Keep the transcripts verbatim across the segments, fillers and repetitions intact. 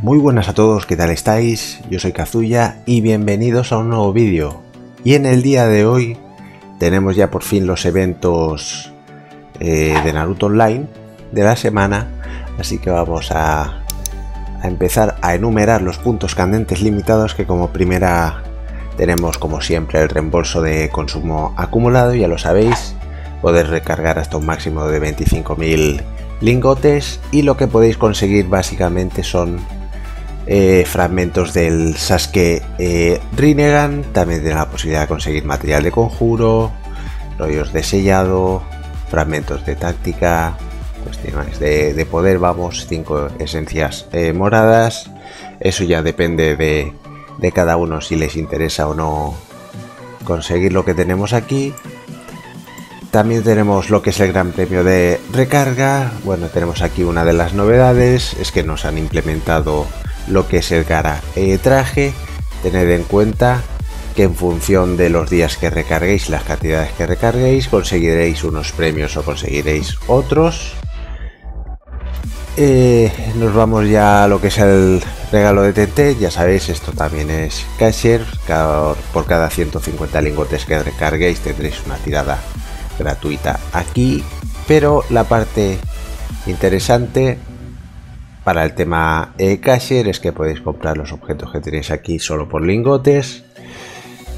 Muy buenas a todos, ¿qué tal estáis? Yo soy Kazuya y bienvenidos a un nuevo vídeo. Y en el día de hoy tenemos ya por fin los eventos eh, de Naruto Online de la semana, así que vamos a, a empezar a enumerar los puntos candentes limitados, que como primera tenemos como siempre el reembolso de consumo acumulado, ya lo sabéis, podéis recargar hasta un máximo de veinticinco mil lingotes y lo que podéis conseguir básicamente son Eh, fragmentos del Sasuke eh, Rinnegan, también tiene la posibilidad de conseguir material de conjuro, rollos de sellado, fragmentos de táctica, cuestiones de, de poder, vamos, cinco esencias eh, moradas. Eso ya depende de, de cada uno si les interesa o no conseguir lo que tenemos aquí. También tenemos lo que es el gran premio de recarga. Bueno, tenemos aquí una de las novedades, es que nos han implementado lo que es el gara eh, traje. Tened en cuenta que en función de los días que recarguéis, las cantidades que recarguéis, conseguiréis unos premios o conseguiréis otros. Eh, nos vamos ya a lo que es el regalo de T T, ya sabéis, esto también es cashier, cada, por cada ciento cincuenta lingotes que recarguéis tendréis una tirada gratuita aquí. Pero la parte interesante para el tema eh, cashier es que podéis comprar los objetos que tenéis aquí solo por lingotes.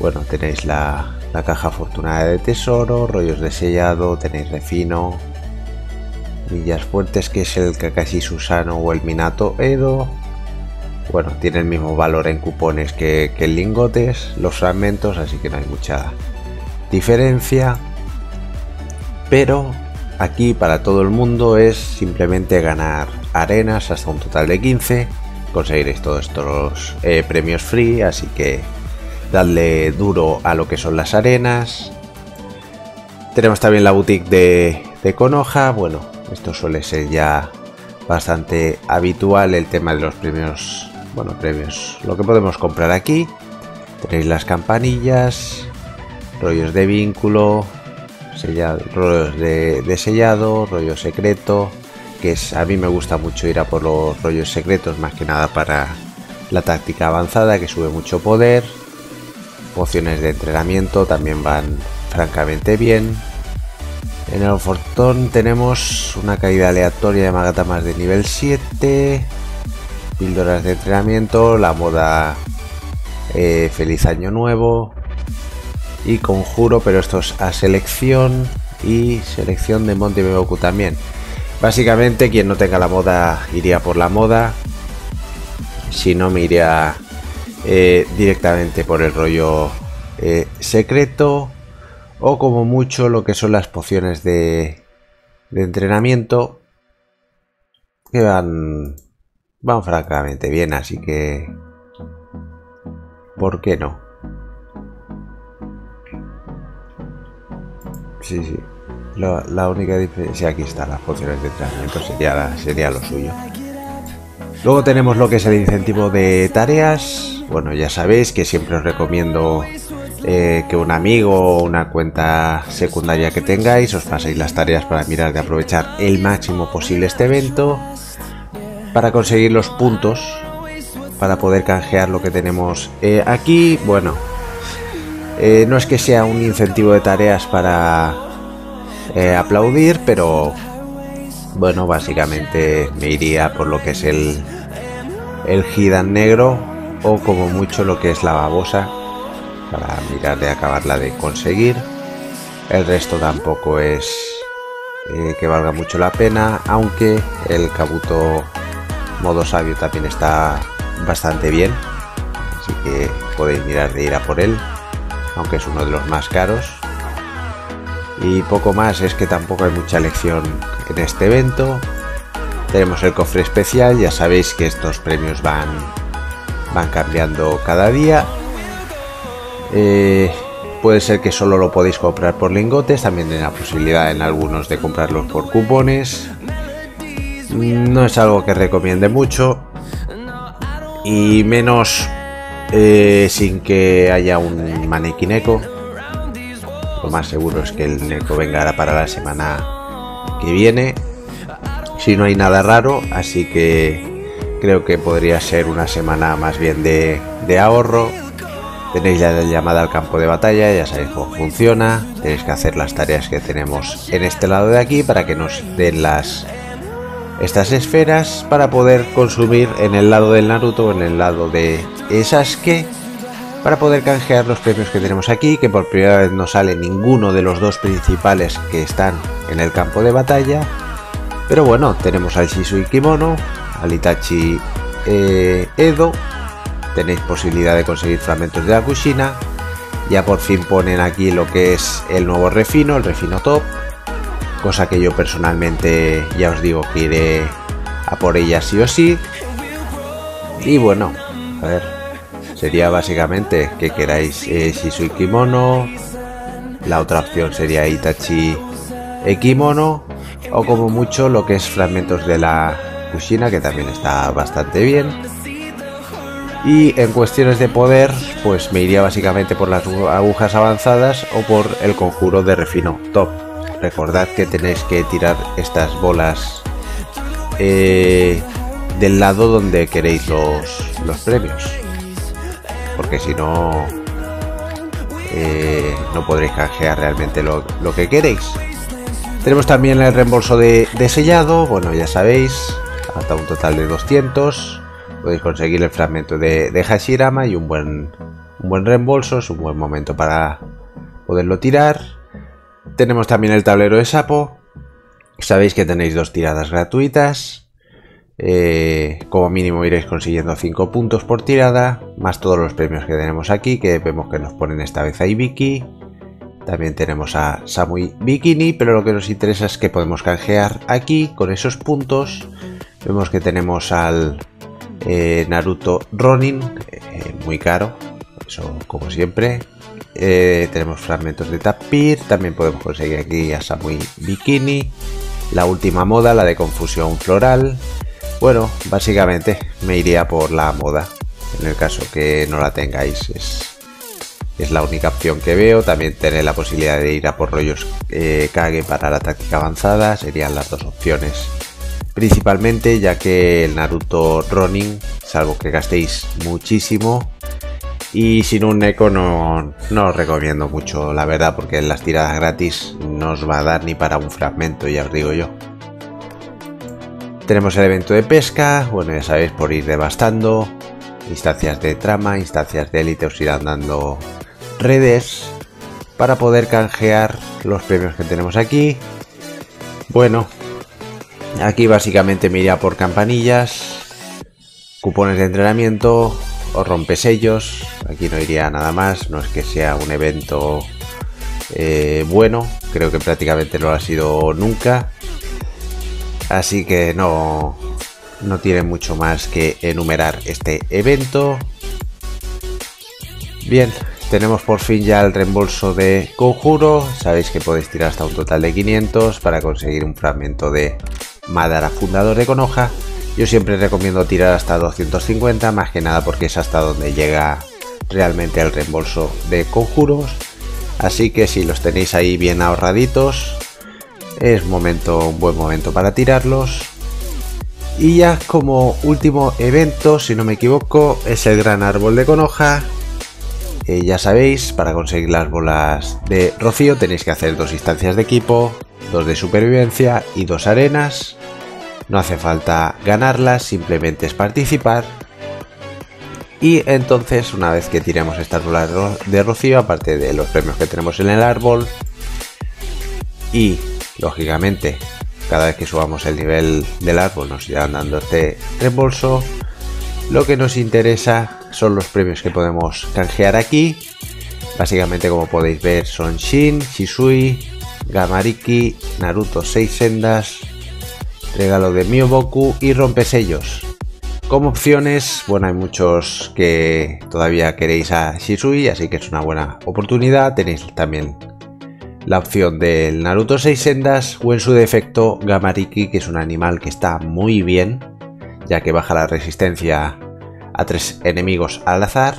Bueno, tenéis la, la caja afortunada de tesoro, rollos de sellado, tenéis refino, villas fuertes, que es el Kakashi Susano o el Minato Edo. Bueno, tiene el mismo valor en cupones que, que en lingotes, los fragmentos, así que no hay mucha diferencia. Pero aquí para todo el mundo es simplemente ganar arenas hasta un total de quince, conseguiréis todos estos eh, premios free, así que dadle duro a lo que son las arenas. Tenemos también la boutique de, de Konoha. Bueno, esto suele ser ya bastante habitual el tema de los premios, bueno, premios, lo que podemos comprar aquí. Tenéis las campanillas, rollos de vínculo, sellado, rollos de, de sellado, rollo secreto, que es, a mí me gusta mucho ir a por los rollos secretos, más que nada para la táctica avanzada que sube mucho poder. Pociones de entrenamiento también van francamente bien. En el ofertón tenemos una caída aleatoria de Magatamas de nivel siete, píldoras de entrenamiento, la moda eh, feliz año nuevo y conjuro, pero esto es a selección, y selección de Monte Boku también. Básicamente quien no tenga la moda iría por la moda, si no me iría eh, directamente por el rollo eh, secreto, o como mucho lo que son las pociones de, de entrenamiento, que van, van francamente bien, así que ¿por qué no? Sí, sí. La, la única diferencia, aquí está, las pociones de entrenamiento sería, la, sería lo suyo. Luego tenemos lo que es el incentivo de tareas. Bueno, ya sabéis que siempre os recomiendo eh, que un amigo o una cuenta secundaria que tengáis os paséis las tareas para mirar de aprovechar el máximo posible este evento para conseguir los puntos para poder canjear lo que tenemos eh, aquí. Bueno, Eh, no es que sea un incentivo de tareas para eh, aplaudir, pero bueno, básicamente me iría por lo que es el, el Gidan negro, o como mucho lo que es la babosa, para mirar de acabarla de conseguir. El resto tampoco es eh, que valga mucho la pena, aunque el Kabuto modo sabio también está bastante bien, así que podéis mirar de ir a por él, aunque es uno de los más caros. Y poco más, es que tampoco hay mucha elección en este evento. Tenemos el cofre especial, ya sabéis que estos premios van, van cambiando cada día. Eh, puede ser que solo lo podéis comprar por lingotes, también tenéis la posibilidad en algunos de comprarlos por cupones. No es algo que recomiende mucho, y menos Eh, sin que haya un maniquí Neko. Lo más seguro es que el Neko venga ahora para la semana que viene, si no hay nada raro, así que creo que podría ser una semana más bien de, de ahorro. Tenéis la llamada al campo de batalla, ya sabéis cómo funciona. Tenéis que hacer las tareas que tenemos en este lado de aquí para que nos den las estas esferas para poder consumir en el lado del Naruto o en el lado de Sasuke, para poder canjear los premios que tenemos aquí, que por primera vez no sale ninguno de los dos principales que están en el campo de batalla. Pero bueno, tenemos al Shisui Kimono, al Itachi eh, Edo, tenéis posibilidad de conseguir fragmentos de la Kushina. Ya por fin ponen aquí lo que es el nuevo refino, el refino top, cosa que yo personalmente ya os digo que iré a por ella sí o sí. Y bueno, a ver, sería básicamente que queráis eh, Shisui Kimono. La otra opción sería Itachi e Kimono, o como mucho lo que es fragmentos de la Kushina, que también está bastante bien. Y en cuestiones de poder, pues me iría básicamente por las agujas avanzadas o por el conjuro de refino top. Recordad que tenéis que tirar estas bolas eh, del lado donde queréis los, los premios, porque si no, eh, no podréis canjear realmente lo, lo que queréis. Tenemos también el reembolso de, de sellado, bueno, ya sabéis, hasta un total de doscientos. Podéis conseguir el fragmento de, de Hashirama y un buen, un buen reembolso, es un buen momento para poderlo tirar. Tenemos también el tablero de sapo, sabéis que tenéis dos tiradas gratuitas. Eh, como mínimo iréis consiguiendo cinco puntos por tirada, más todos los premios que tenemos aquí, que vemos que nos ponen esta vez a Ibiki. También tenemos a Samui Bikini, pero lo que nos interesa es que podemos canjear aquí con esos puntos. Vemos que tenemos al eh, Naruto Ronin, eh, muy caro, eso como siempre. Eh, tenemos fragmentos de tapir, también podemos conseguir aquí a Samui Bikini. La última moda, la de confusión floral. Bueno, básicamente me iría por la moda, en el caso que no la tengáis, es, es la única opción que veo. También tener la posibilidad de ir a por rollos eh, Kage para la táctica avanzada, serían las dos opciones principalmente, ya que el Naruto Ronin, salvo que gastéis muchísimo, y sin un Neko no, no os recomiendo mucho, la verdad, porque en las tiradas gratis no os va a dar ni para un fragmento, ya os digo yo. Tenemos el evento de pesca, bueno, ya sabéis, por ir devastando, instancias de trama, instancias de élite, os irán dando redes para poder canjear los premios que tenemos aquí. Bueno, aquí básicamente me iría por campanillas, cupones de entrenamiento o rompesellos, aquí no iría nada más, no es que sea un evento eh, bueno, creo que prácticamente no lo ha sido nunca. Así que no, no tiene mucho más que enumerar este evento. Bien, tenemos por fin ya el reembolso de conjuro. Sabéis que podéis tirar hasta un total de quinientos para conseguir un fragmento de Madara fundador de Konoha. Yo siempre recomiendo tirar hasta doscientos cincuenta, más que nada porque es hasta donde llega realmente el reembolso de conjuros. Así que si los tenéis ahí bien ahorraditos, es momento, un buen momento para tirarlos. Y ya como último evento, si no me equivoco, es el gran árbol de Konoha. Eh, ya sabéis, para conseguir las bolas de rocío tenéis que hacer dos instancias de equipo, dos de supervivencia y dos arenas. No hace falta ganarlas, simplemente es participar. Y entonces, una vez que tiremos estas bolas de rocío, aparte de los premios que tenemos en el árbol, y lógicamente, cada vez que subamos el nivel del árbol nos irán dando este reembolso. Lo que nos interesa son los premios que podemos canjear aquí. Básicamente, como podéis ver, son Shin, Shisui, Gamariki, Naruto seis Sendas, regalo de Mio Boku y rompesellos. Como opciones, bueno, hay muchos que todavía queréis a Shisui, así que es una buena oportunidad. Tenéis también la opción del Naruto seis Sendas o, en su defecto, Gamariki, que es un animal que está muy bien, ya que baja la resistencia a tres enemigos al azar.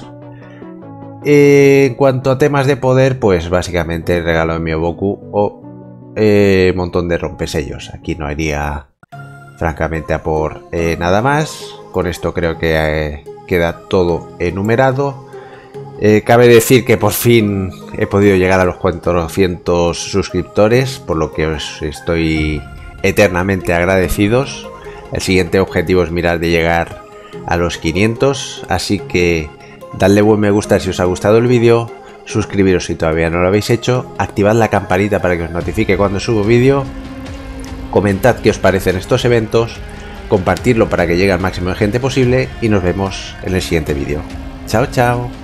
Eh, en cuanto a temas de poder, pues básicamente el regalo de Mio Boku o eh, montón de rompesellos. Aquí no haría francamente a por eh, nada más. Con esto creo que eh, queda todo enumerado. Eh, cabe decir que por fin he podido llegar a los cuatrocientos suscriptores, por lo que os estoy eternamente agradecidos. El siguiente objetivo es mirar de llegar a los quinientos, así que dadle buen me gusta si os ha gustado el vídeo, suscribiros si todavía no lo habéis hecho, activad la campanita para que os notifique cuando subo vídeo, comentad qué os parecen estos eventos, compartidlo para que llegue al máximo de gente posible y nos vemos en el siguiente vídeo. Chao, chao.